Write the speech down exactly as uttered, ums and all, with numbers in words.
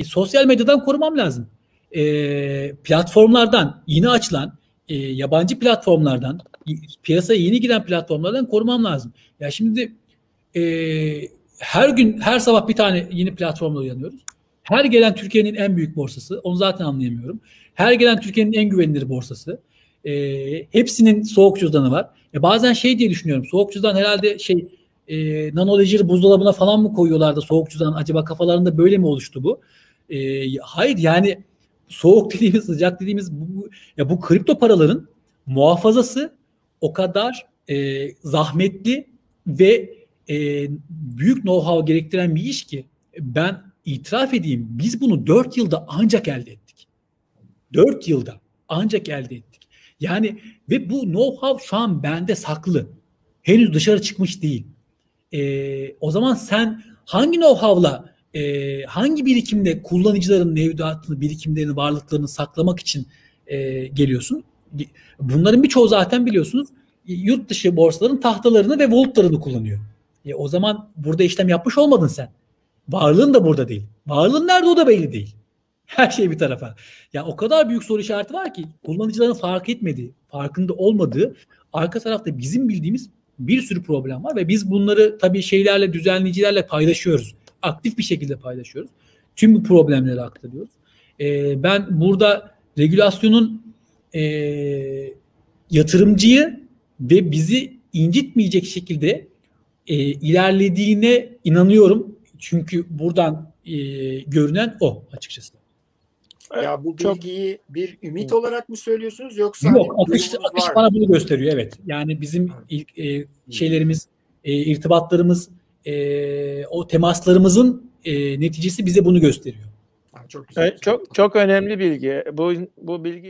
E, sosyal medyadan korumam lazım. E, platformlardan yeni açılan e, yabancı platformlardan, piyasaya yeni giren platformlardan korumam lazım. Ya şimdi e, her gün, her sabah bir tane yeni platformla uyanıyoruz. Her gelen Türkiye'nin en büyük borsası, onu zaten anlayamıyorum. Her gelen Türkiye'nin en güvenilir borsası. E, hepsinin soğuk cüzdanı var. E, bazen şey diye düşünüyorum, soğuk cüzdan herhalde şey e, nanolejer buzdolabına falan mı koyuyorlar da soğuk cüzdan acaba kafalarında böyle mi oluştu bu? E, hayır yani soğuk dediğimiz, sıcak dediğimiz bu, ya bu kripto paraların muhafazası o kadar e, zahmetli ve e, büyük know-how gerektiren bir iş ki ben itiraf edeyim, biz bunu dört yılda ancak elde ettik. Dört yılda ancak elde ettik. Yani ve bu know-how şu an bende saklı. Henüz dışarı çıkmış değil. E, o zaman sen hangi know-how'la, e, hangi birikimle kullanıcıların mevduatını, birikimlerini, varlıklarını saklamak için e, geliyorsun? Bunların birçoğu zaten biliyorsunuz yurt dışı borsaların tahtalarını ve voltlarını kullanıyor. E, o zaman burada işlem yapmış olmadın sen. Varlığın da burada değil. Varlığın nerede o da belli değil. Her şey bir tarafa. Ya o kadar büyük soru işareti var ki kullanıcıların fark etmediği, farkında olmadığı, arka tarafta bizim bildiğimiz bir sürü problem var ve biz bunları tabii şeylerle, düzenleyicilerle paylaşıyoruz. Aktif bir şekilde paylaşıyoruz. Tüm bu problemleri aktarıyoruz. E, ben burada regülasyonun E, yatırımcıyı ve bizi incitmeyecek şekilde e, ilerlediğine inanıyorum. Çünkü buradan e, görünen o açıkçası. Ya bu bilgiyi bir ümit olarak mı söylüyorsunuz yoksa? Yok, akış, akış bana bunu gösteriyor, evet. Yani bizim ilk e, şeylerimiz, e, irtibatlarımız, e, o temaslarımızın e, neticesi bize bunu gösteriyor. Ha, çok güzel. Evet, çok çok önemli bilgi. Bu bu bilgi